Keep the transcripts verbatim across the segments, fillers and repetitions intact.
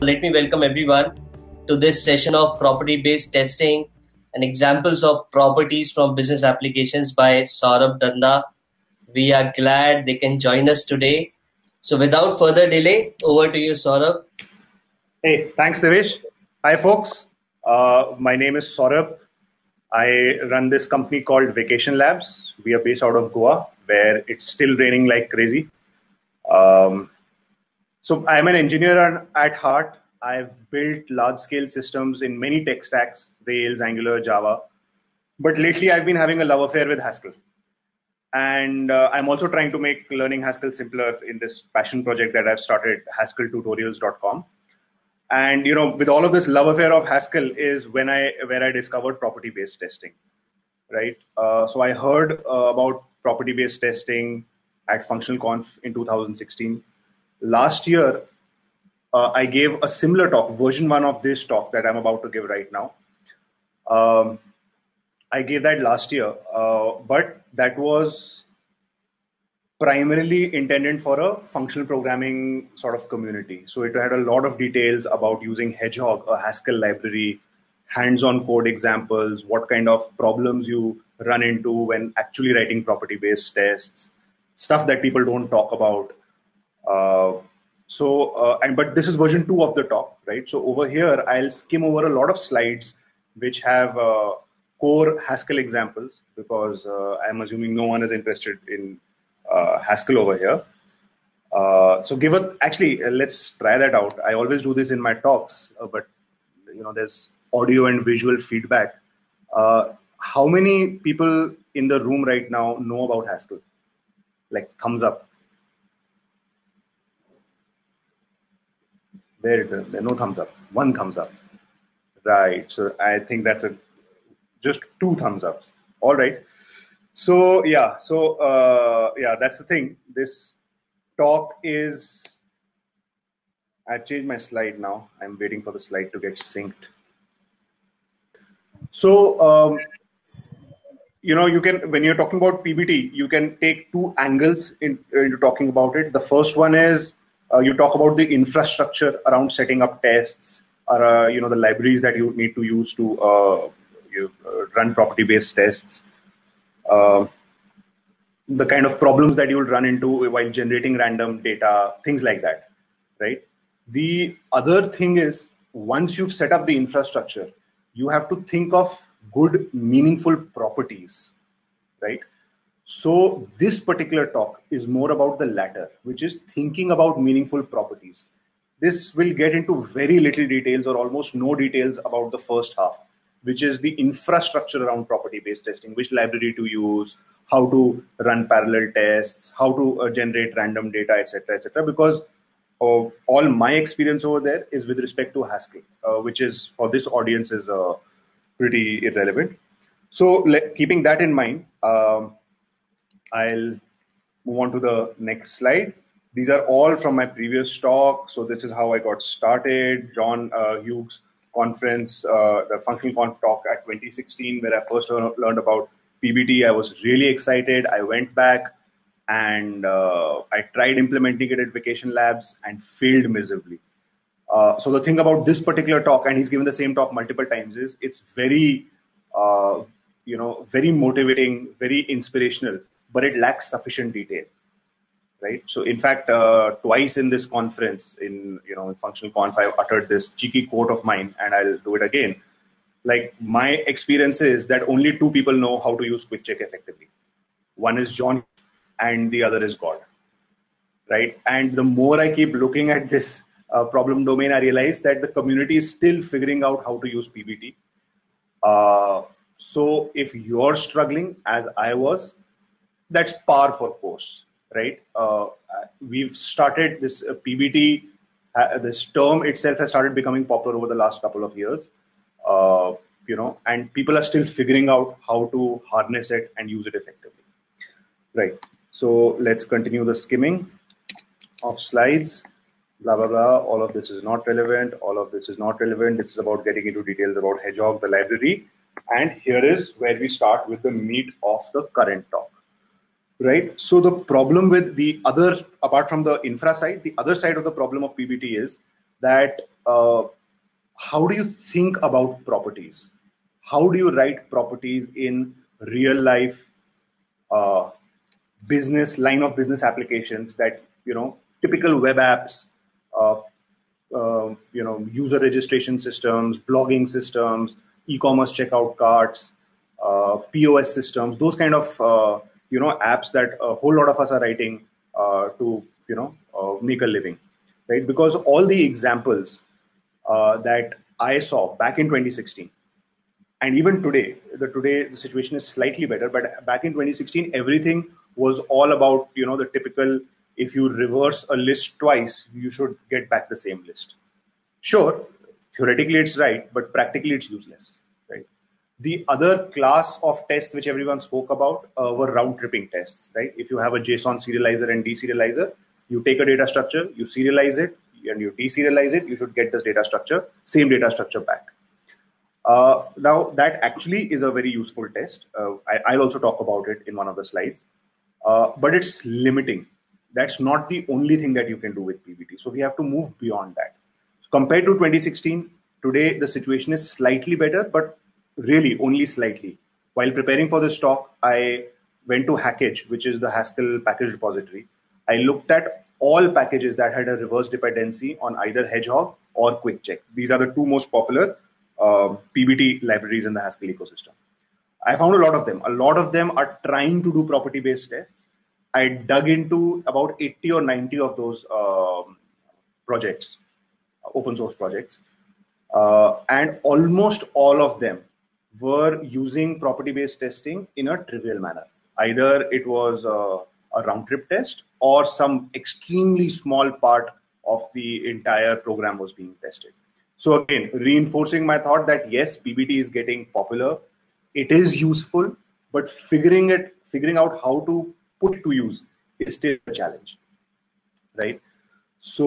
Let me welcome everyone to this session of property-based testing and examples of properties from business applications by Saurabh Danda. We are glad they can join us today. So without further delay, over to you, Saurabh. Hey, thanks, Divesh. Hi, folks. Uh, my name is Saurabh. I run this company called Vacation Labs. We are based out of Goa, where it's still raining like crazy. Um, so I'm an engineer at heart. I've built large-scale systems in many tech stacks, Rails, Angular, Java. But lately, I've been having a love affair with Haskell. And uh, I'm also trying to make learning Haskell simpler in this passion project that I've started, haskell tutorials dot com. And you know, with all of this love affair of Haskell is when I where I discovered property-based testing, right? Uh, so I heard uh, about property-based testing at Functional Conf in two thousand sixteen. Last year, uh, I gave a similar talk, version one of this talk that I'm about to give right now. Um, I gave that last year, uh, but that was primarily intended for a functional programming sort of community. So it had a lot of details about using Hedgehog, a Haskell library, hands-on code examples, what kind of problems you run into when actually writing property-based tests, stuff that people don't talk about. Uh, so, uh, and but this is version two of the talk, right? So over here, I'll skim over a lot of slides which have uh, core Haskell examples, because uh, I'm assuming no one is interested in uh, Haskell over here. Uh, so give a, actually, uh, let's try that out. I always do this in my talks, uh, but you know, there's audio and visual feedback. Uh, how many people in the room right now know about Haskell? Like thumbs up. There it is. There are no thumbs up. One thumbs up. Right. So I think that's a just two thumbs ups. All right. So yeah. So uh, yeah. That's the thing. This talk is. I've changed my slide now. I'm waiting for the slide to get synced. So um, you know, you can, when you're talking about P B T, you can take two angles in, into talking about it. The first one is. Uh, you talk about the infrastructure around setting up tests, or uh, you know, the libraries that you need to use to uh, you, uh, run property-based tests, uh, the kind of problems that you'll run into while generating random data, things like that, right? The other thing is, once you've set up the infrastructure, you have to think of good, meaningful properties, right? So this particular talk is more about the latter, which is thinking about meaningful properties. This will get into very little details or almost no details about the first half, which is the infrastructure around property-based testing, which library to use, how to run parallel tests, how to uh, generate random data, et cetera, et cetera, because of all my experience over there is with respect to Haskell, uh, which is for this audience is uh, pretty irrelevant. So keeping that in mind, um, I'll move on to the next slide. These are all from my previous talk. So this is how I got started. John uh, Hughes conference, uh, the Functional Conf talk at twenty sixteen, where I first learned about P B T. I was really excited. I went back and uh, I tried implementing it at Vacation Labs and failed miserably. Uh, so the thing about this particular talk, and he's given the same talk multiple times, is it's very, uh, you know, very motivating, very inspirational, but it lacks sufficient detail, right? So in fact, uh, twice in this conference, in you know, in Functional Conf, I uttered this cheeky quote of mine, and I'll do it again. Like, my experience is that only two people know how to use QuickCheck effectively. One is John, and the other is God, right? And the more I keep looking at this uh, problem domain, I realize that the community is still figuring out how to use P B T. Uh, so if you're struggling, as I was, that's par for course, right? Uh, we've started this uh, P B T, uh, this term itself has started becoming popular over the last couple of years, uh, you know, and people are still figuring out how to harness it and use it effectively, right? So let's continue the skimming of slides, blah, blah, blah. All of this is not relevant. All of this is not relevant. This is about getting into details about Hedgehog, the library. And here is where we start with the meat of the current talk. Right. So the problem with the other, apart from the infra side, the other side of the problem of P B T is that uh, how do you think about properties? How do you write properties in real life uh, business, line of business applications that, you know, typical web apps, uh, uh, you know, user registration systems, blogging systems, e-commerce checkout carts, uh, P O S systems, those kind of, uh, you know, apps that a whole lot of us are writing uh, to, you know, uh, make a living, right? Because all the examples uh, that I saw back in twenty sixteen, and even today, the today the situation is slightly better, but back in twenty sixteen, everything was all about, you know, the typical, if you reverse a list twice, you should get back the same list. Sure, theoretically it's right, but practically it's useless, right? The other class of tests which everyone spoke about uh, were round-tripping tests, right? If you have a JSON serializer and deserializer, you take a data structure, you serialize it, and you deserialize it, you should get this data structure, same data structure back. Uh, now, that actually is a very useful test. Uh, I, I'll also talk about it in one of the slides. Uh, but it's limiting. That's not the only thing that you can do with P B T. So we have to move beyond that. So compared to twenty sixteen, today the situation is slightly better, but really only slightly. While preparing for this talk, I went to Hackage, which is the Haskell package repository. I looked at all packages that had a reverse dependency on either Hedgehog or QuickCheck. These are the two most popular Uh, P B T libraries in the Haskell ecosystem. I found a lot of them. A lot of them are trying to do property-based tests. I dug into about eighty or ninety of those um, projects, open source projects. Uh, and almost all of them were using property-based testing in a trivial manner. Either it was a, a round-trip test or some extremely small part of the entire program was being tested. So again, reinforcing my thought that yes, P B T is getting popular. It is useful, but figuring it, figuring out how to put it to use is still a challenge, right? So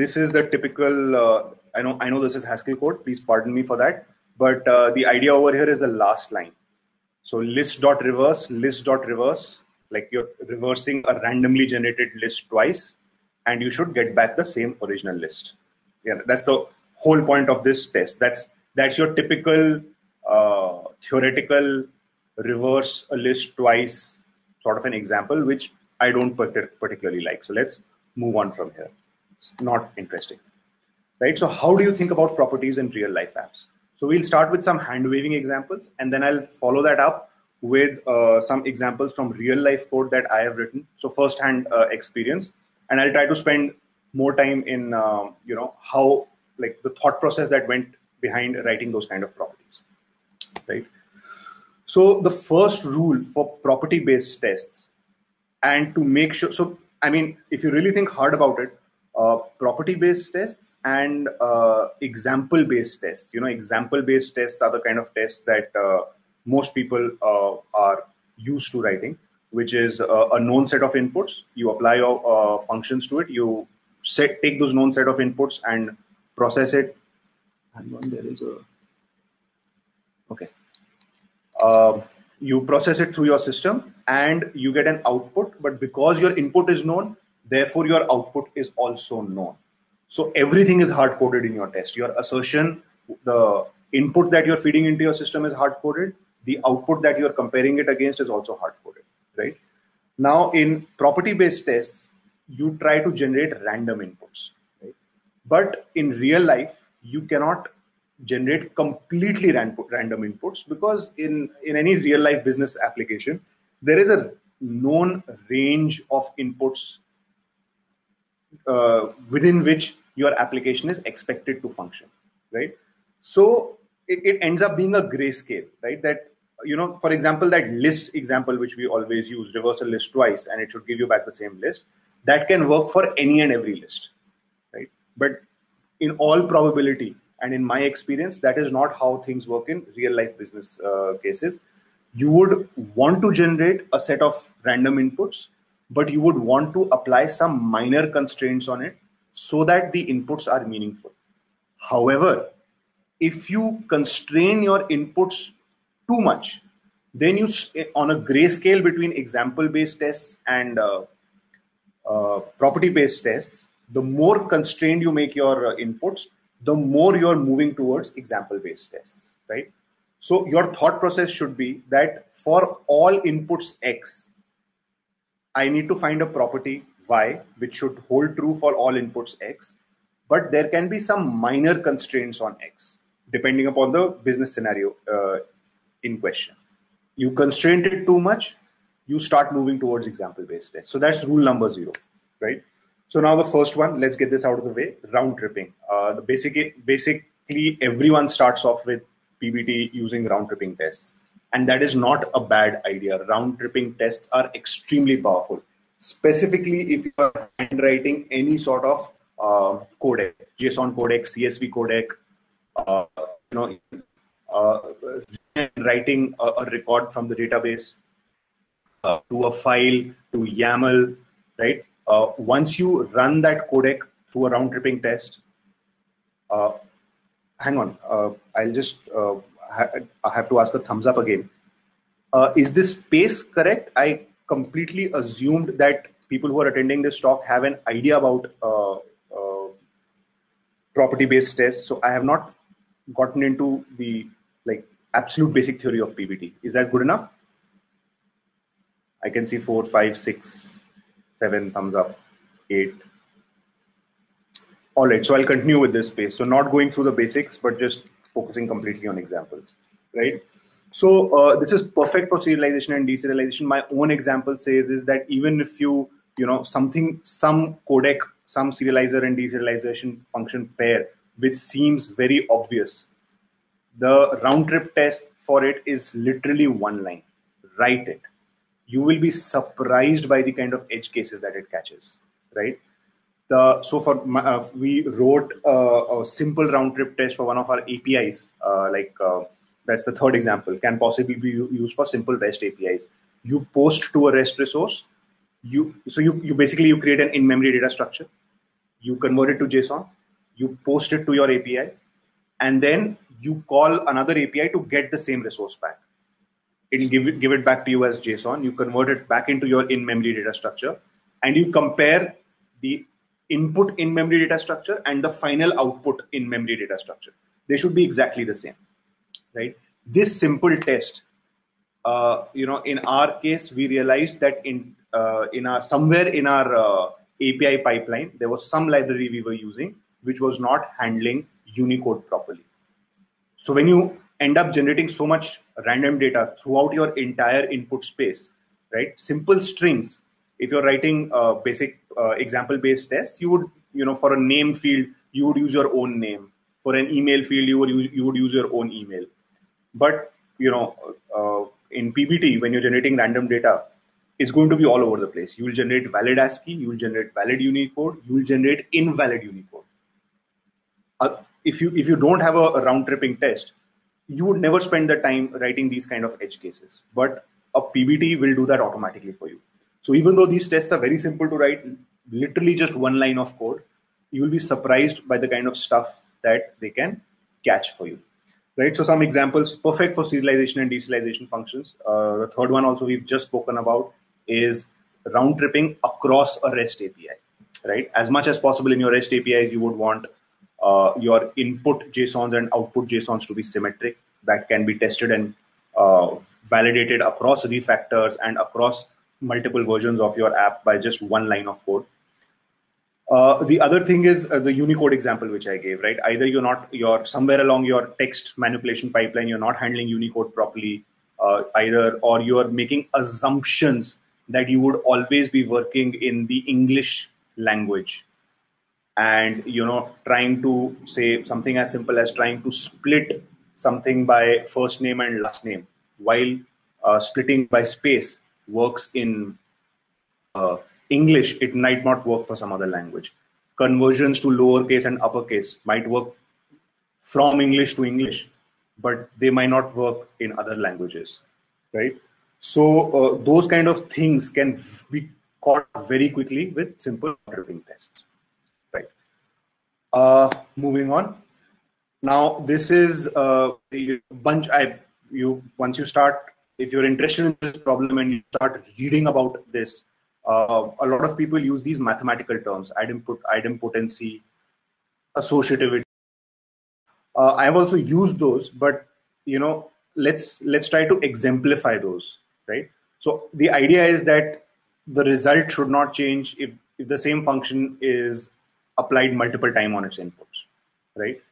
this is the typical, uh, I know I know this is Haskell code, please pardon me for that. But uh, the idea over here is the last line. So list.reverse, list.reverse, like you're reversing a randomly generated list twice, and you should get back the same original list. Yeah, that's the whole point of this test. That's that's your typical uh, theoretical reverse a list twice sort of an example, which I don't particularly like. So let's move on from here. It's not interesting, right? So how do you think about properties in real life apps? So we'll start with some hand-waving examples, and then I'll follow that up with uh, some examples from real life code that I have written. So first-hand uh, experience, and I'll try to spend more time in um, you know how. Like the thought process that went behind writing those kind of properties, right? So the first rule for property-based tests, and to make sure, so I mean, if you really think hard about it, uh, property-based tests and uh, example-based tests, you know, example-based tests are the kind of tests that uh, most people uh, are used to writing, which is uh, a known set of inputs. You apply your uh, functions to it. You set, take those known set of inputs and process it. And one there is a okay. Uh, you process it through your system, and you get an output. But because your input is known, therefore your output is also known. So everything is hard coded in your test. Your assertion, the input that you're feeding into your system is hard coded. The output that you're comparing it against is also hard coded, right? Now in property-based tests, you try to generate random inputs. But in real life, you cannot generate completely random inputs because in, in any real life business application, there is a known range of inputs uh, within which your application is expected to function, right? So it, it ends up being a grayscale, right? That, you know, for example, that list example, which we always use, reverse a list twice, and it should give you back the same list, that can work for any and every list. But in all probability, and in my experience, that is not how things work in real life business uh, cases. You would want to generate a set of random inputs, but you would want to apply some minor constraints on it so that the inputs are meaningful. However, if you constrain your inputs too much, then you, on a grayscale between example-based tests and uh, uh, property-based tests, the more constrained you make your uh, inputs, the more you're moving towards example-based tests, right? So your thought process should be that for all inputs X, I need to find a property Y, which should hold true for all inputs X, but there can be some minor constraints on X, depending upon the business scenario uh, in question. You constrain it too much, you start moving towards example-based tests. So that's rule number zero, right? So now the first one, let's get this out of the way, round tripping. Uh, the basic, basically everyone starts off with P B T using round tripping tests. And that is not a bad idea. Round tripping tests are extremely powerful, specifically if you are handwriting any sort of uh, codec, JSON codec, C S V codec, uh, you know, uh, writing a, a record from the database uh, to a file, to YAML, right? Uh, once you run that codec through a round tripping test, uh, hang on, uh, I'll just, uh, ha I have to ask a thumbs up again. Uh, is this space correct? I completely assumed that people who are attending this talk have an idea about uh, uh, property-based tests. So I have not gotten into the like absolute basic theory of P B T. Is that good enough? I can see four, five, six. Seven, thumbs up, eight. All right, so I'll continue with this space. So not going through the basics, but just focusing completely on examples, right? So uh, this is perfect for serialization and deserialization. My own example says is that even if you, you know, something, some codec, some serializer and deserialization function pair, which seems very obvious, the round trip test for it is literally one line, write it. You will be surprised by the kind of edge cases that it catches, right? The, so for my, uh, we wrote uh, a simple round trip test for one of our A P Is, uh, like uh, that's the third example, can possibly be used for simple REST A P Is. You post to a REST resource, you so you, you basically you create an in-memory data structure, you convert it to JSON, you post it to your A P I, and then you call another A P I to get the same resource back. It'll give it, give it back to you as JSON. You convert it back into your in-memory data structure, and you compare the input in-memory data structure and the final output in-memory data structure. They should be exactly the same, right? This simple test, uh, you know, in our case, we realized that in uh, in our somewhere in our uh, A P I pipeline, there was some library we were using which was not handling Unicode properly. So when you end up generating so much random data throughout your entire input space, right? Simple strings. If you're writing uh, basic uh, example-based tests, you would, you know, for a name field, you would use your own name. For an email field, you would use, you would use your own email. But, you know, uh, in P B T, when you're generating random data, it's going to be all over the place. You will generate valid ASCII, you will generate valid Unicode, you will generate invalid Unicode. Uh, if you, if you don't have a, a round-tripping test, you would never spend the time writing these kind of edge cases, but a P B T will do that automatically for you. So even though these tests are very simple to write, literally just one line of code, you will be surprised by the kind of stuff that they can catch for you, right? So some examples, perfect for serialization and deserialization functions. Uh, the third one also we've just spoken about is round tripping across a REST A P I, right? As much as possible in your REST A P Is, you would want Uh, your input JSONs and output JSONs to be symmetric. That can be tested and uh, validated across refactors and across multiple versions of your app by just one line of code. Uh, the other thing is uh, the Unicode example which I gave, right? Either you're not, you're somewhere along your text manipulation pipeline, you're not handling Unicode properly uh, either, or you're making assumptions that you would always be working in the English language. And, you know, trying to say something as simple as trying to split something by first name and last name, while uh, splitting by space works in uh, English, it might not work for some other language. Conversions to lowercase and uppercase might work from English to English, but they might not work in other languages, right? So uh, those kind of things can be caught very quickly with simple routing tests. Uh, moving on. Now, this is a bunch. I you once you start, if you're interested in this problem and you start reading about this, Uh, a lot of people use these mathematical terms, idempot idempotency, associativity. Uh, I've also used those, but you know, let's let's try to exemplify those, right? So the idea is that the result should not change if, if the same function is applied multiple times on its inputs, right?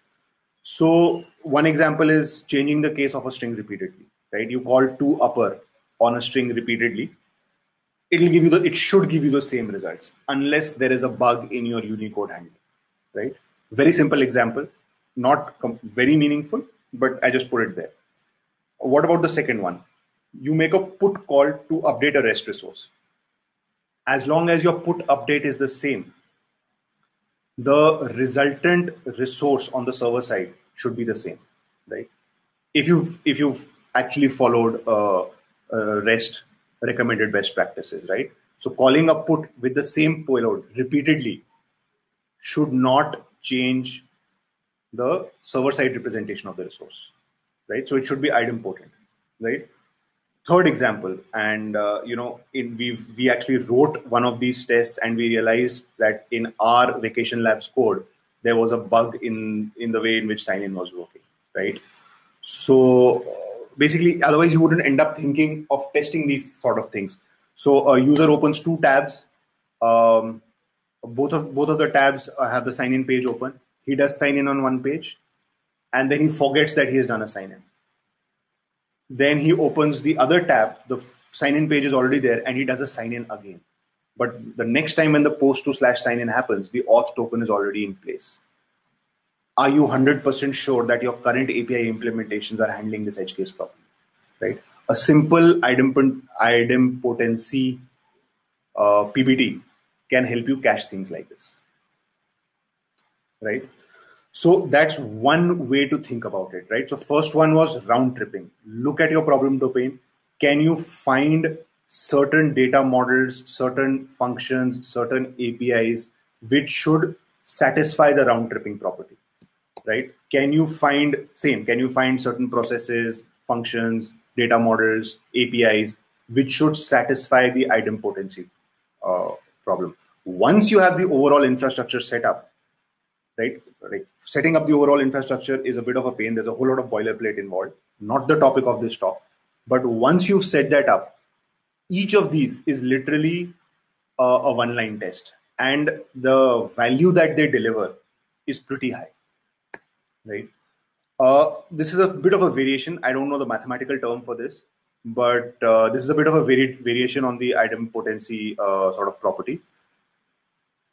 So one example is changing the case of a string repeatedly, right? You call to upper on a string repeatedly. It'll give you the, it should give you the same results unless there is a bug in your Unicode handle, right? Very simple example, not very meaningful, but I just put it there. What about the second one? You make a put call to update a REST resource. As long as your put update is the same, the resultant resource on the server side should be the same, right? If you've, if you've actually followed uh, uh, REST recommended best practices, right? So calling a put with the same payload repeatedly should not change the server-side representation of the resource, right? So it should be idempotent, right? Third example, and uh, you know, in, we we actually wrote one of these tests, and we realized that in our Vacation Labs code, there was a bug in in the way in which sign-in was working, right? So basically, otherwise you wouldn't end up thinking of testing these sort of things. So a user opens two tabs. Um, both of both of the tabs have the sign-in page open. He does sign-in on one page, and then he forgets that he has done a sign-in. Then he opens the other tab. The sign-in page is already there, and he does a sign-in again. But the next time when the post to slash sign-in happens, the auth token is already in place. Are you one hundred percent sure that your current A P I implementations are handling this edge case properly, right? A simple idempotency uh, P B T can help you cache things like this, right? So that's one way to think about it, right? So first one was round tripping. Look at your problem domain. Can you find certain data models, certain functions, certain A P Is, which should satisfy the round tripping property? Right? Can you find same? Can you find certain processes, functions, data models, A P Is, which should satisfy the idempotency uh, problem? Once you have the overall infrastructure set up, right? Right? Setting up the overall infrastructure is a bit of a pain. There's a whole lot of boilerplate involved. Not the topic of this talk, but once you've set that up, each of these is literally a, a one-line test, and the value that they deliver is pretty high. Right. Uh, this is a bit of a variation. I don't know the mathematical term for this, but uh, this is a bit of a vari variation on the idempotency uh, sort of property.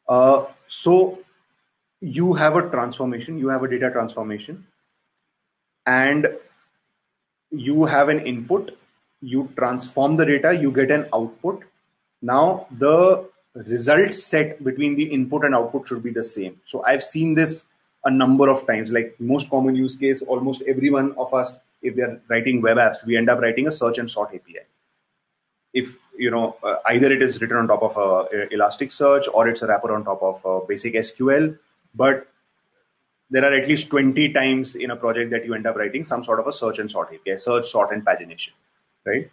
Uh, so you have a transformation, you have a data transformation, and you have an input, you transform the data, you get an output. Now the result set between the input and output should be the same. So I've seen this a number of times, like most common use case, almost every one of us, if they're writing web apps, we end up writing a search and sort A P I. If, you know, uh, either it is written on top of a uh, Elasticsearch, or it's a wrapper on top of uh, basic S Q L, but there are at least twenty times in a project that you end up writing some sort of a search and sort A P I, search, sort, and pagination, right?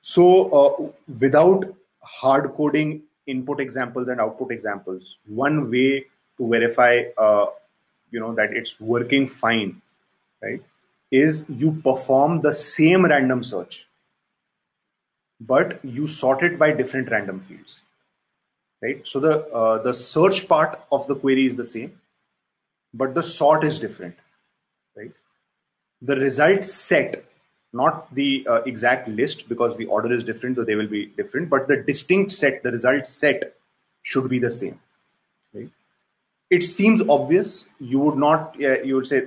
So uh, without hard coding input examples and output examples, one way to verify uh, you know, that it's working fine, right, is you perform the same random search, but you sort it by different random fields, right? So the, uh, the search part of the query is the same, but the sort is different, right? The result set, not the uh, exact list, because the order is different, so they will be different, but the distinct set, the result set should be the same, right? It seems obvious. You would not, uh, you would say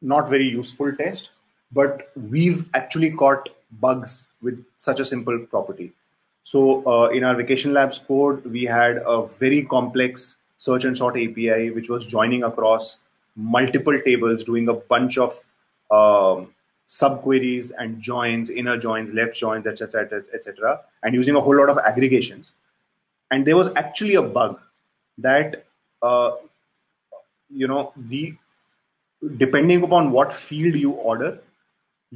not very useful test, but we've actually caught bugs with such a simple property. So uh, in our Vacation Labs code, we had a very complex search and sort A P I, which was joining across multiple tables, doing a bunch of um, subqueries and joins, inner joins, left joins, et cetera, et cetera, et cetera, and using a whole lot of aggregations. And there was actually a bug that Uh, you know, the depending upon what field you order,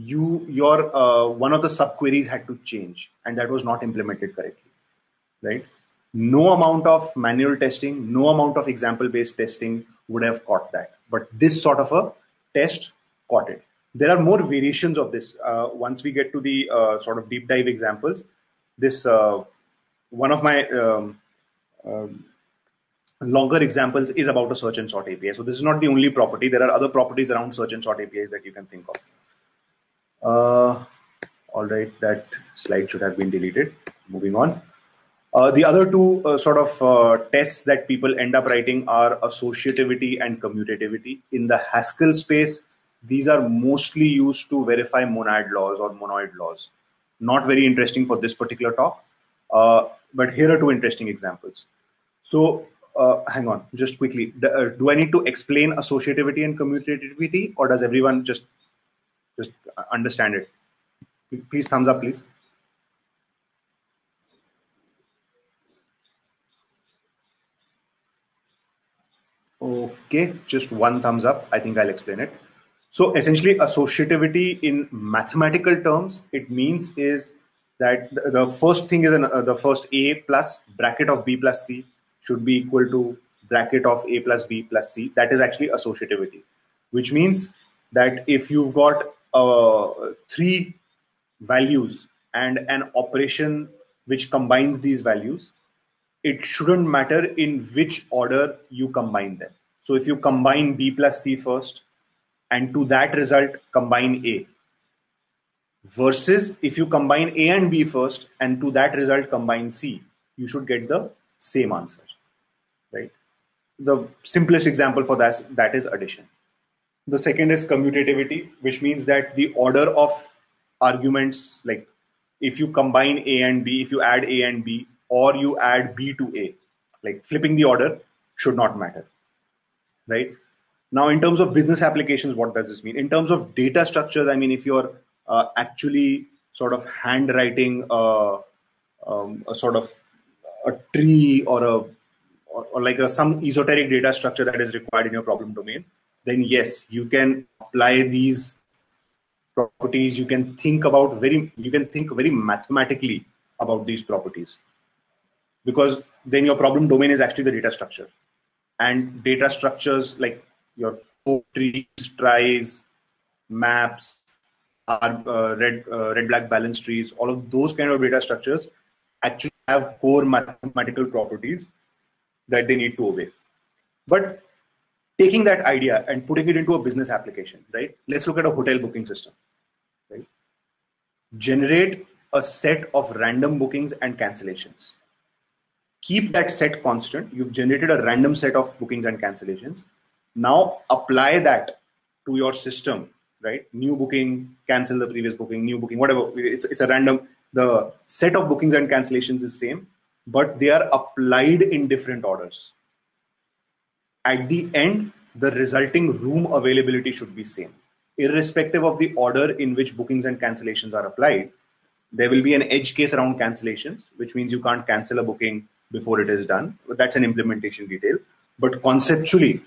you your uh, one of the subqueries had to change, and that was not implemented correctly, right? No amount of manual testing, no amount of example-based testing would have caught that. But this sort of a test caught it. There are more variations of this. Uh, once we get to the uh, sort of deep dive examples, this uh, one of my um, um, longer examples is about a search and sort A P I. So this is not the only property. There are other properties around search and sort A P Is that you can think of. Uh, all right, that slide should have been deleted. Moving on. Uh, the other two uh, sort of uh, tests that people end up writing are associativity and commutativity. In the Haskell space, these are mostly used to verify monad laws or monoid laws. Not very interesting for this particular talk, uh, but here are two interesting examples. So uh, hang on, just quickly. The, uh, do I need to explain associativity and commutativity, or does everyone just, just understand it? Please thumbs up, please. Okay, just one thumbs up. I think I'll explain it. So essentially, associativity in mathematical terms, it means is that the first thing is an, uh, the first A plus bracket of B plus C should be equal to bracket of A plus B plus C. That is actually associativity, which means that if you've got uh, three values and an operation which combines these values, it shouldn't matter in which order you combine them. So if you combine B plus C first, and to that result, combine A. Versus if you combine A and B first, and to that result, combine C, you should get the same answer, right? The simplest example for that, that is addition. The second is commutativity, which means that the order of arguments, like if you combine A and B, if you add A and B, or you add B to A, like flipping the order should not matter, right? Now, in terms of business applications, what does this mean? In terms of data structures, I mean, if you're uh, actually sort of handwriting uh, um, a sort of a tree or a or, or like a, some esoteric data structure that is required in your problem domain, then yes, you can apply these properties. You can think about very, you can think very mathematically about these properties, because then your problem domain is actually the data structure. And data structures like your trees, tries, maps, uh, red, uh, red, black balance trees, all of those kind of data structures actually have core mathematical properties that they need to obey. But taking that idea and putting it into a business application, right? Let's look at a hotel booking system, right? Generate a set of random bookings and cancellations. Keep that set constant. You've generated a random set of bookings and cancellations. Now apply that to your system, right? New booking, cancel the previous booking, new booking, whatever. It's, it's a random, the set of bookings and cancellations is same, but they are applied in different orders. At the end, the resulting room availability should be same. Irrespective of the order in which bookings and cancellations are applied, there will be an edge case around cancellations, which means you can't cancel a booking before it is done. That's an implementation detail. But conceptually,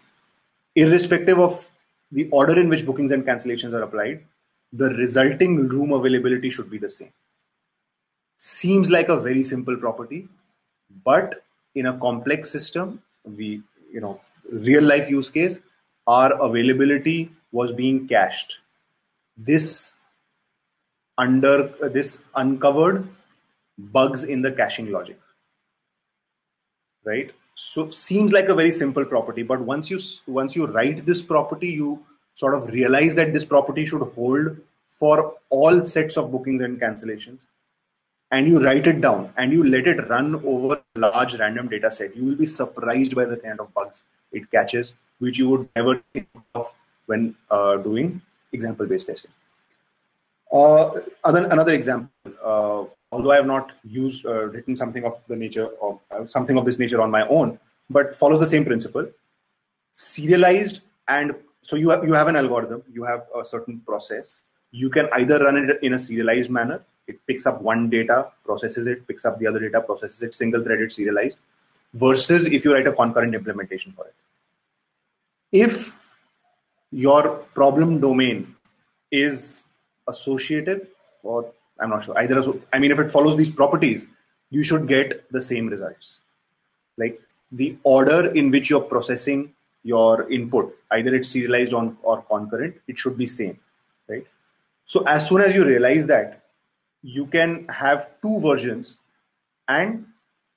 irrespective of the order in which bookings and cancellations are applied, the resulting room availability should be the same. Seems like a very simple property, but in a complex system, we, you know, real life use case, our availability was being cached. This under uh, this uncovered bugs in the caching logic. Right? So seems like a very simple property, but once you once you write this property, you sort of realize that this property should hold for all sets of bookings and cancellations, and you write it down and you let it run over a large random data set. You will be surprised by the kind of bugs it catches, which you would never think of when uh, doing example-based testing. Uh, other, another example, uh, although I have not used, uh, written something of the nature of uh, something of this nature on my own, but follows the same principle. Serialized, and so you have, you have an algorithm, you have a certain process. You can either run it in a serialized manner. It picks up one data, processes it, picks up the other data, processes it, single-threaded, serialized, versus if you write a concurrent implementation for it. If your problem domain is associative, or I'm not sure either. I mean, if it follows these properties, you should get the same results. Like the order in which you're processing your input, either it's serialized on or concurrent, it should be same, right? So as soon as you realize that, you can have two versions and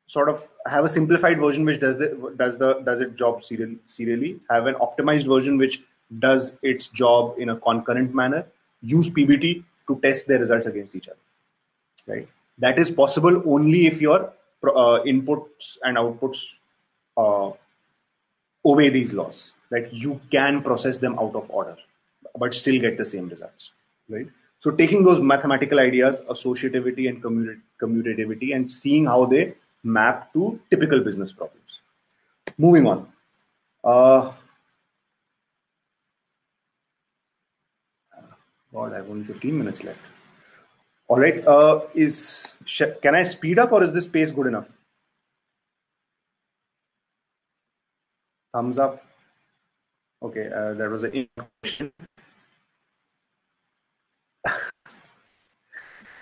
sort of have a simplified version which does the does the does its job serial, serially, have an optimized version which does its job in a concurrent manner, use P B T to test their results against each other, right? That is possible only if your uh, inputs and outputs uh, obey these laws, that you can process them out of order, but still get the same results, right? So taking those mathematical ideas, associativity and commut commutativity, and seeing how they map to typical business problems. Moving on. Uh, God, I have only fifteen minutes left. All right. Uh, is can I speed up, or is this pace good enough? Thumbs up. Okay, uh, there was an question.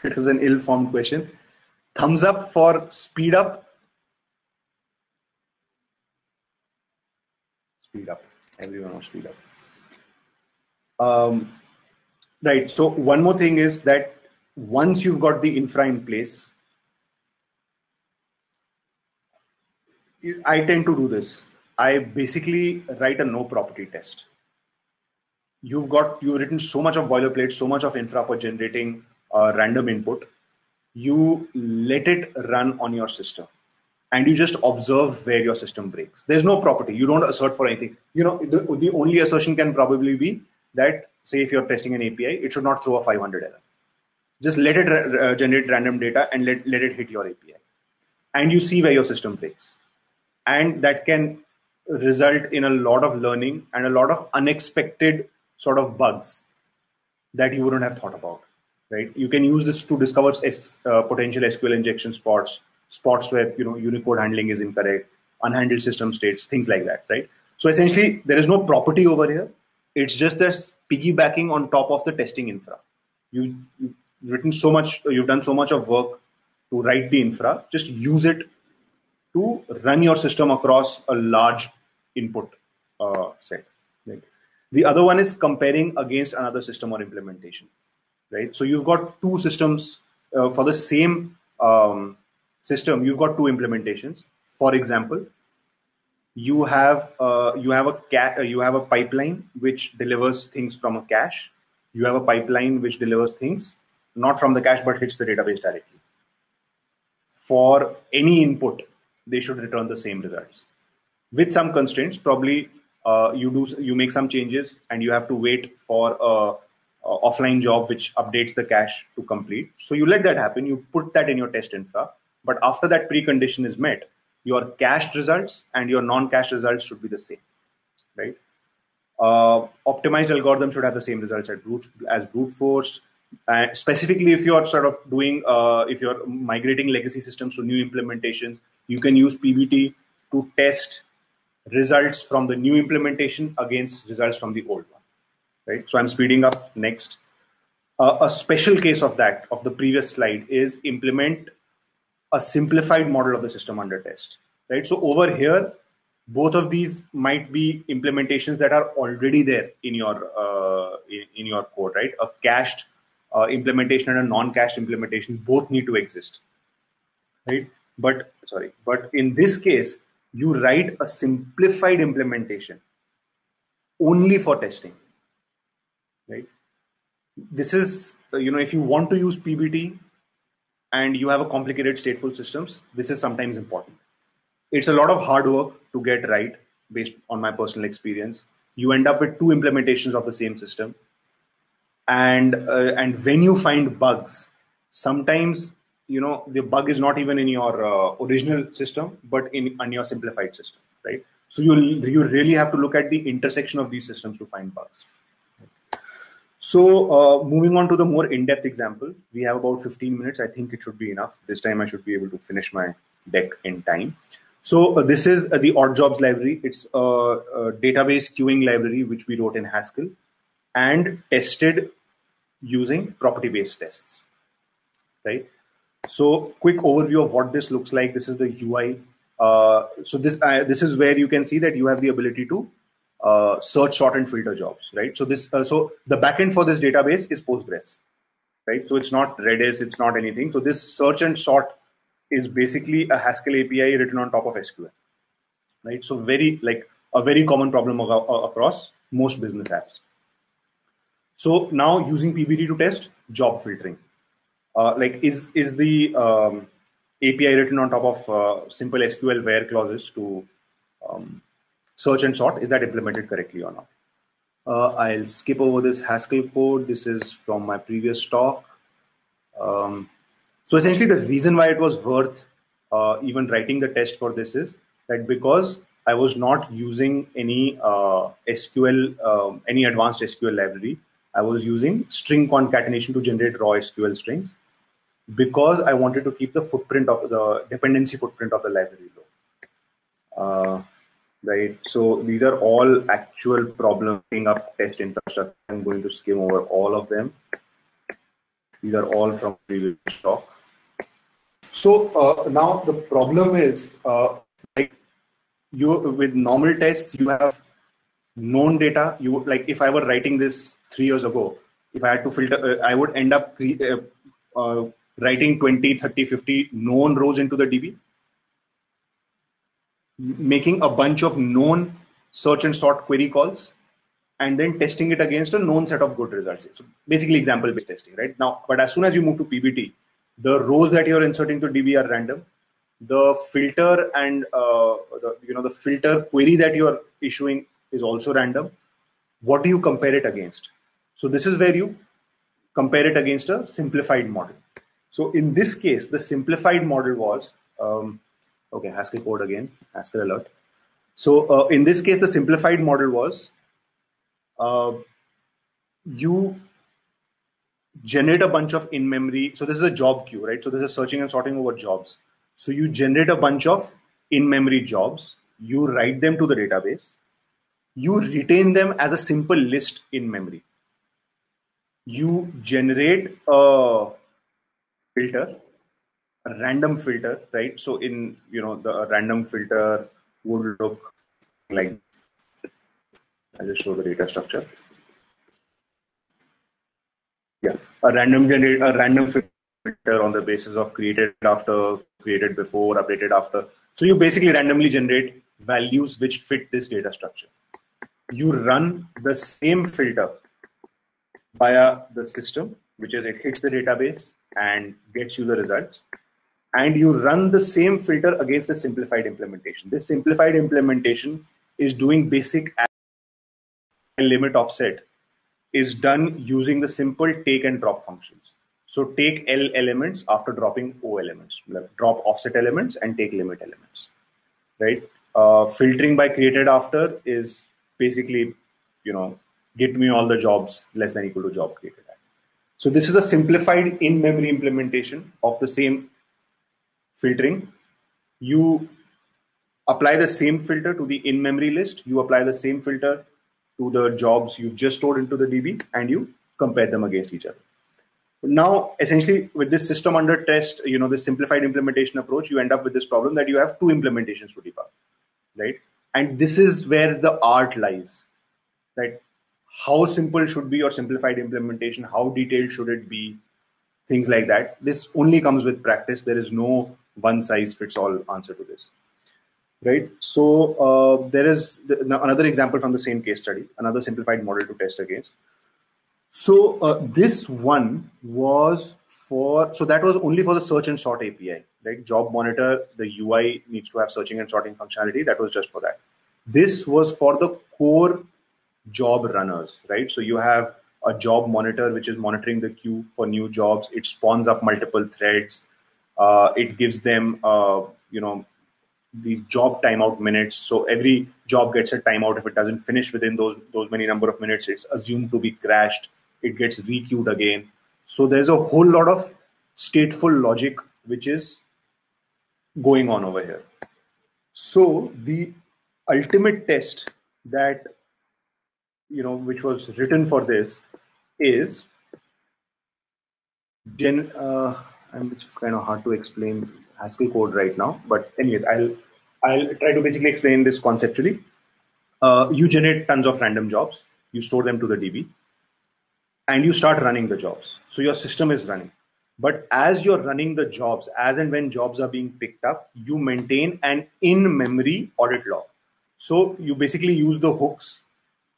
It was an ill-formed question. Thumbs up for speed up. Speed up. Everyone will speed up. Um, right. So one more thing is that once you've got the infra in place, I tend to do this. I basically write a no property test. You've got, you've written so much of boilerplate, so much of infra for generating uh, random input. You let it run on your system and you just observe where your system breaks. There's no property. You don't assert for anything. You know, the, the only assertion can probably be that, say, if you're testing an A P I, it should not throw a five hundred error. Just let it uh, generate random data and let, let it hit your A P I. And you see where your system breaks. And that can result in a lot of learning and a lot of unexpected sort of bugs that you wouldn't have thought about, right? You can use this to discover uh, potential S Q L injection spots, spots where, you know, Unicode handling is incorrect, unhandled system states, things like that, right? So essentially, there is no property over here. It's just this piggybacking on top of the testing infra. You, you've written so much, you've done so much of work to write the infra, just use it to run your system across a large input uh, set. Right? The other one is comparing against another system or implementation, right? So you've got two systems uh, for the same um, system. You've got two implementations. For example, you have uh, you have a cat, uh, you have a pipeline which delivers things from a cache. You have a pipeline which delivers things not from the cache but hits the database directly. For any input, they should return the same results. With some constraints, probably uh, you do you make some changes and you have to wait for a, a offline job which updates the cache to complete. So you let that happen. You put that in your test infra. But after that precondition is met, your cached results and your non-cached results should be the same, right? Uh, optimized algorithm should have the same results as brute, as brute force. And specifically, if you're sort of doing, uh, if you're migrating legacy systems to new implementations, you can use P B T to test results from the new implementation against results from the old one, right? So I'm speeding up. Next. Uh, a special case of that, of the previous slide, is implement a simplified model of the system under test, right? So over here, both of these might be implementations that are already there in your, uh, in, in your code, right? A cached uh, implementation and a non-cached implementation both need to exist, right? But sorry, but in this case, you write a simplified implementation only for testing, right? This is, you know, if you want to use P B T and you have a complicated stateful systems, this is sometimes important. It's a lot of hard work to get right, based on my personal experience. You end up with two implementations of the same system. And, uh, and when you find bugs, sometimes, you know, the bug is not even in your uh, original system, but in on your simplified system, right? So you, you really have to look at the intersection of these systems to find bugs. So uh, moving on to the more in-depth example, we have about fifteen minutes. I think it should be enough. This time I should be able to finish my deck in time. So uh, this is uh, the OddJobs library. It's a, a database queuing library which we wrote in Haskell and tested using property-based tests, right? So quick overview of what this looks like. This is the U I. Uh, so this uh, this is where you can see that you have the ability to uh, search, sort, and filter jobs, right? So this uh, so the backend for this database is Postgres, right? So it's not Redis, it's not anything. So this search and sort is basically a Haskell A P I written on top of S Q L, right? So very like a very common problem across most business apps. So now using P B T to test job filtering. Uh, like is is the um, A P I written on top of uh, simple S Q L where clauses to um, search and sort, is that implemented correctly or not? Uh, I'll skip over this Haskell code. This is from my previous talk. Um, so essentially the reason why it was worth uh, even writing the test for this is that because I was not using any uh, S Q L, uh, any advanced S Q L library, I was using string concatenation to generate raw S Q L strings, because I wanted to keep the footprint of the dependency footprint of the library low. Uh, right. So these are all actual problems up test infrastructure. I'm going to skim over all of them. These are all from previous talk. So uh, now the problem is uh, like you with normal tests, you have known data. You would, like if I were writing this three years ago, if I had to filter, uh, I would end up uh, Uh, writing twenty, thirty, fifty known rows into the D B, making a bunch of known search and sort query calls, and then testing it against a known set of good results. So basically example-based testing, right? Now, but as soon as you move to P B T, the rows that you're inserting to D B are random. The filter and uh, the, you know, the filter query that you're issuing is also random. What do you compare it against? So this is where you compare it against a simplified model. So in this case, the simplified model was, um, okay, Haskell code again, Haskell alert. So uh, in this case, the simplified model was, uh, you generate a bunch of in-memory. So this is a job queue, right? So this is searching and sorting over jobs. So you generate a bunch of in-memory jobs, you write them to the database, you retain them as a simple list in memory. You generate a filter, a random filter, right? So in, you know, the random filter would look like, I'll just show the data structure. Yeah, a random generate, a random filter on the basis of created after, created before, updated after. So you basically randomly generate values which fit this data structure. You run the same filter via the system, which is it hits the database and gets you the results. And you run the same filter against the simplified implementation. This simplified implementation is doing basic limit offset, is done using the simple take and drop functions. So take L elements after dropping O elements, like drop offset elements and take limit elements, right? Uh, filtering by created after is basically, you know, get me all the jobs less than equal to job created at. So this is a simplified in-memory implementation of the same filtering. You apply the same filter to the in-memory list. You apply the same filter to the jobs you've just stored into the D B, and you compare them against each other. Now, essentially, with this system under test, you know, this simplified implementation approach, you end up with this problem that you have two implementations to debug, right? And this is where the art lies, right? How simple should be your simplified implementation? How detailed should it be? Things like that. This only comes with practice. There is no one size fits all answer to this, right? So uh, there is th another example from the same case study, another simplified model to test against. So uh, this one was for, so that was only for the search and sort A P I, right? Job monitor, the U I needs to have searching and sorting functionality. That was just for that. This was for the core job runners, right? So you have a job monitor, which is monitoring the queue for new jobs. It spawns up multiple threads. Uh, it gives them, uh, you know, these job timeout minutes. So every job gets a timeout. If it doesn't finish within those, those many number of minutes, it's assumed to be crashed. It gets re-queued again. So there's a whole lot of stateful logic, which is going on over here. So the ultimate test that you know, which was written for this is, gen, uh, and it's kind of hard to explain Haskell code right now. But anyways, I'll I'll try to basically explain this conceptually. Uh, you generate tons of random jobs, you store them to the D B, and you start running the jobs. So your system is running. But as you're running the jobs, as and when jobs are being picked up, you maintain an in-memory audit log. So you basically use the hooks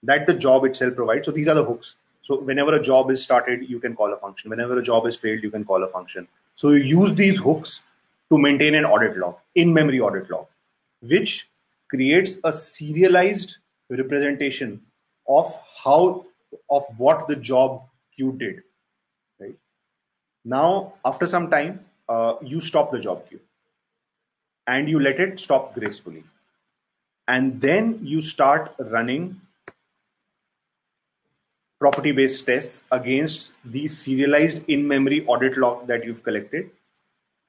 that the job itself provides. So these are the hooks. So whenever a job is started, you can call a function. Whenever a job is failed, you can call a function. So you use these hooks to maintain an audit log, in-memory audit log, which creates a serialized representation of how, of what the job queue did. Right? Now, after some time, uh, you stop the job queue and you let it stop gracefully. And then you start running property-based tests against the serialized in-memory audit log that you've collected,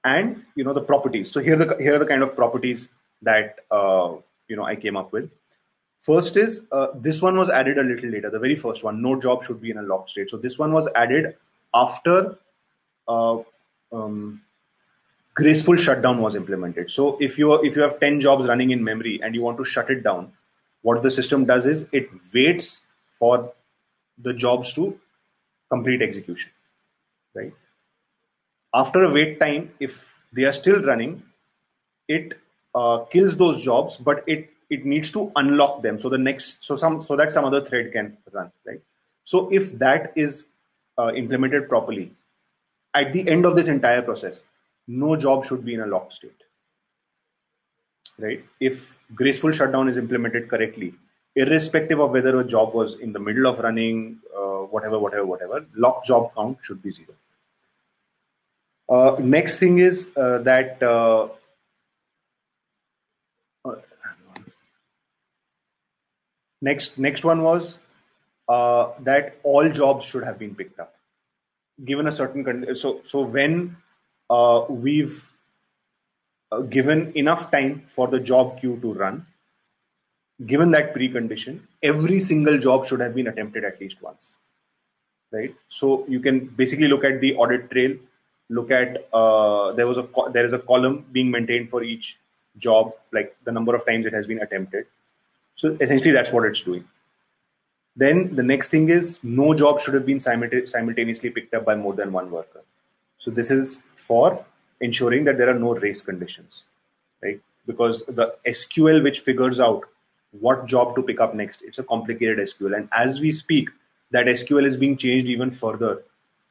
and you know the properties. So here, the, here are the kind of properties that uh, you know I came up with. First is, uh, this one was added a little later, the very first one, no job should be in a locked state. So this one was added after uh, um, graceful shutdown was implemented. So if you, if you have ten jobs running in memory and you want to shut it down, what the system does is it waits for the jobs to complete execution, right? After a wait time, if they are still running, it uh, kills those jobs, but it it needs to unlock them. So the next, so some, so that some other thread can run, right? So if that is uh, implemented properly, at the end of this entire process, no job should be in a locked state, right? If graceful shutdown is implemented correctly, irrespective of whether a job was in the middle of running, uh, whatever, whatever, whatever, locked job count should be zero. Uh, next thing is uh, that, uh, Next, next one was uh, that all jobs should have been picked up, given a certain condition. So, so when uh, we've uh, given enough time for the job queue to run, given that precondition, every single job should have been attempted at least once, right? So you can basically look at the audit trail, look at uh, there was a there is a column being maintained for each job, like the number of times it has been attempted. So essentially that's what it's doing. Then the next thing is, no job should have been simultaneously picked up by more than one worker. So this is for ensuring that there are no race conditions, right? Because the S Q L which figures out what job to pick up next, it's a complicated S Q L. And as we speak, that S Q L is being changed even further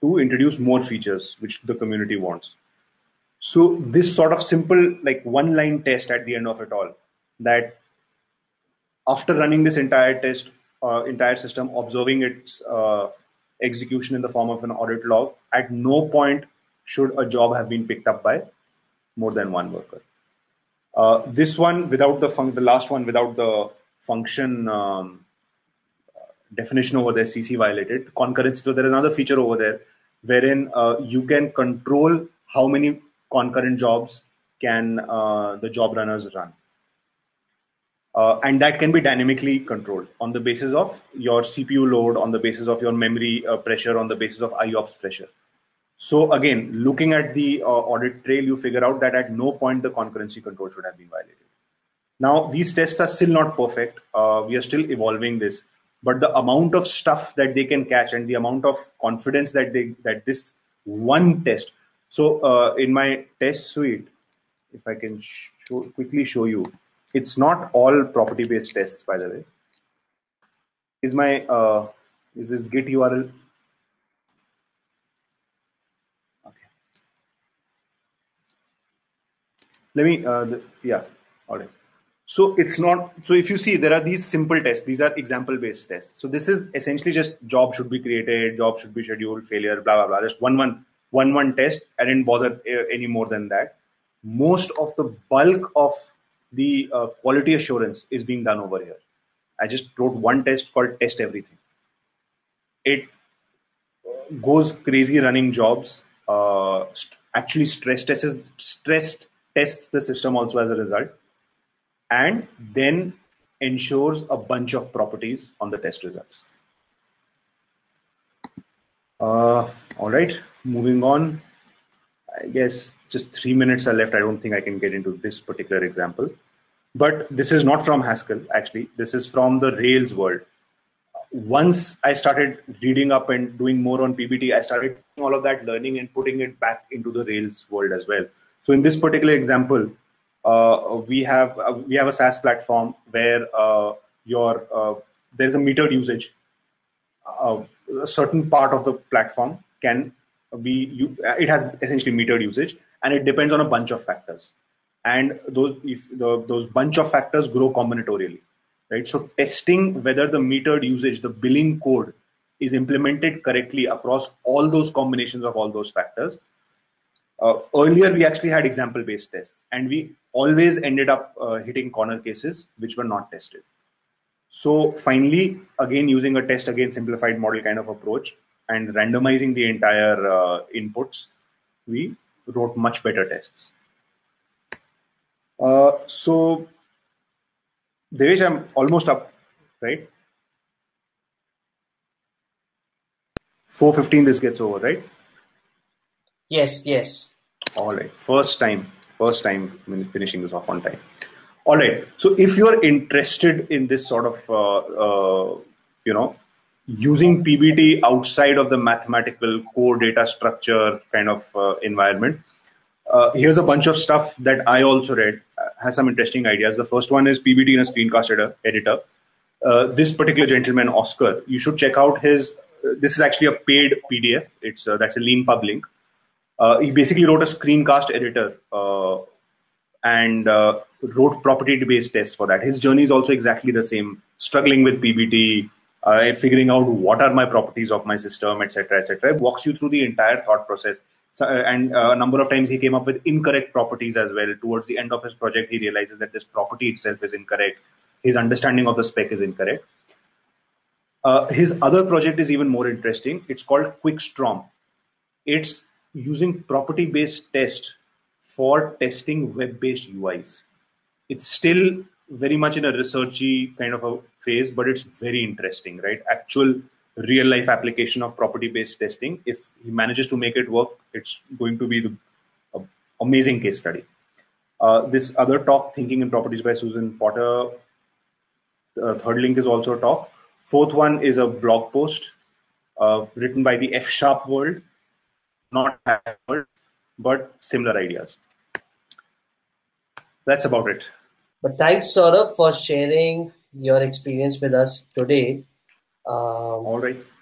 to introduce more features which the community wants. So this sort of simple, like one line test at the end of it all, that after running this entire test, uh, entire system, observing its uh, execution in the form of an audit log, at no point should a job have been picked up by more than one worker. Uh, this one without the func, the last one without the function um, definition over there, C C violated, concurrency. So there is another feature over there wherein uh, you can control how many concurrent jobs can uh, the job runners run. Uh, and that can be dynamically controlled on the basis of your C P U load, on the basis of your memory uh, pressure, on the basis of I O P S pressure. So again, looking at the uh, audit trail, you figure out that at no point the concurrency control should have been violated. Now, these tests are still not perfect. Uh, we are still evolving this, but the amount of stuff that they can catch and the amount of confidence that they, that this one test. So uh, in my test suite, if I can show, quickly show you, it's not all property-based tests, by the way. Is my uh, is this Git U R L? Okay. Let me uh, the, yeah, all right. So it's not, so if you see, there are these simple tests. These are example-based tests. So this is essentially just job should be created, job should be scheduled, failure, blah blah blah. Just one one one one test. I didn't bother any more than that. Most of the bulk of the uh, quality assurance is being done over here. I just wrote one test called test everything. It goes crazy running jobs, uh, st actually stress tests, stress tests the system also as a result, and then ensures a bunch of properties on the test results. Uh, all right, moving on. I guess just three minutes are left. I don't think I can get into this particular example. But this is not from Haskell, actually. This is from the Rails world. Once I started reading up and doing more on P B T, I started doing all of that learning and putting it back into the Rails world as well. So in this particular example, uh, we have uh, we have a SaaS platform where uh, your uh, there is a metered usage. Uh, a certain part of the platform can be it has essentially metered usage, and it depends on a bunch of factors. And those if the, those bunch of factors grow combinatorially. Right? So testing whether the metered usage, the billing code, is implemented correctly across all those combinations of all those factors. Uh, earlier, we actually had example-based tests, and we always ended up uh, hitting corner cases which were not tested. So finally, again, using a test again simplified model kind of approach and randomizing the entire uh, inputs, we wrote much better tests. Uh, so Divesh, I'm almost up, right? four fifteen, this gets over, right? Yes, yes. All right. First time, first time finishing this off on time. All right. So if you're interested in this sort of, uh, uh, you know, using P B T outside of the mathematical core data structure kind of uh, environment, Uh, here's a bunch of stuff that I also read, uh, has some interesting ideas. The first one is P B T in a screencast ed editor. Uh, this particular gentleman, Oscar, you should check out his, uh, this is actually a paid P D F. It's uh, that's a LeanPub link. Uh, he basically wrote a screencast editor uh, and uh, wrote property-based tests for that. His journey is also exactly the same, struggling with P B T, uh, figuring out what are my properties of my system, et cetera, et cetera. It walks you through the entire thought process. So, and uh, a number of times he came up with incorrect properties as well. Towards the end of his project, he realizes that this property itself is incorrect. His understanding of the spec is incorrect. Uh, his other project is even more interesting. It's called Quickstrom. It's using property-based test for testing web-based U Is. It's still very much in a researchy kind of a phase, but it's very interesting, right? Actual real life application of property-based testing. If he manages to make it work, it's going to be the uh, amazing case study. Uh, this other talk, Thinking in Properties by Susan Potter. Uh, third link is also a talk. Fourth one is a blog post uh, written by the F sharp world, not Hack world, but similar ideas. That's about it. But thanks, Saurabh, for sharing your experience with us today. Um, All right.